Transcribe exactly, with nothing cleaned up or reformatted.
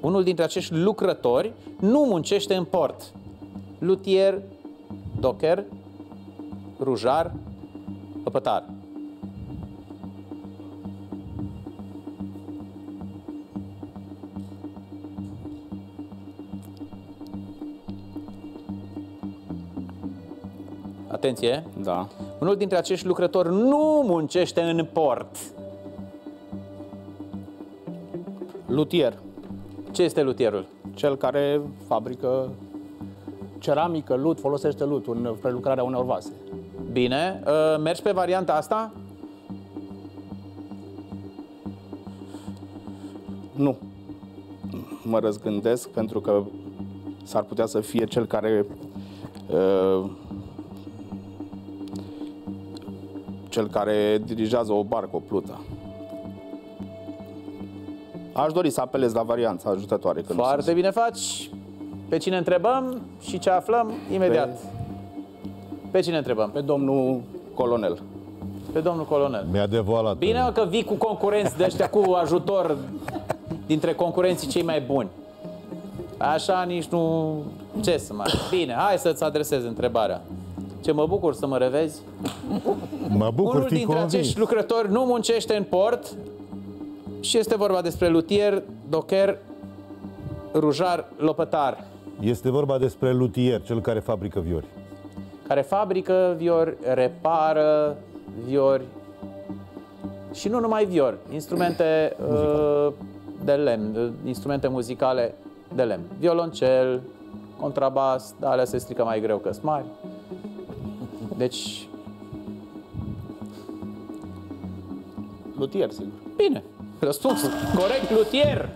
unul dintre acești lucrători nu muncește în port. Lutier, docher, rujar, păpătar. Atenție! Da. Unul dintre acești lucrători nu muncește în port. Lutier. Ce este lutierul? Cel care fabrică ceramică, lut, folosește lut în prelucrarea unor vase. Bine. Mergi pe varianta asta? Nu. Mă răzgândesc pentru că s-ar putea să fie cel care... Uh, cel care dirigează o barcă, o plută. Aș dori să apelez la varianta ajutătoare. Că Foarte nu bine faci. Pe cine întrebăm și ce aflăm imediat. Pe... Pe cine întrebăm? Pe domnul colonel. Pe domnul colonel. Mi-a devoalat. Bine că vii cu concurenți de ăștia, cu ajutor dintre concurenții cei mai buni. Așa nici nu... Ce să mai... Bine, hai să-ți adresez întrebarea. Ce mă bucur să mă revezi. Mă bucur. Unul dintre convins. acești lucrători nu muncește în port și este vorba despre lutier, docher, rujar, lopătar. Este vorba despre lutier, cel care fabrică viori. Care fabrică viori, repară viori și nu numai viori, instrumente uh, de lemn, instrumente muzicale de lemn. Violoncel, contrabas, dar alea se strică mai greu că sunt mari. Deci... Lutier, sigur. Bine, răspunsul corect, lutier!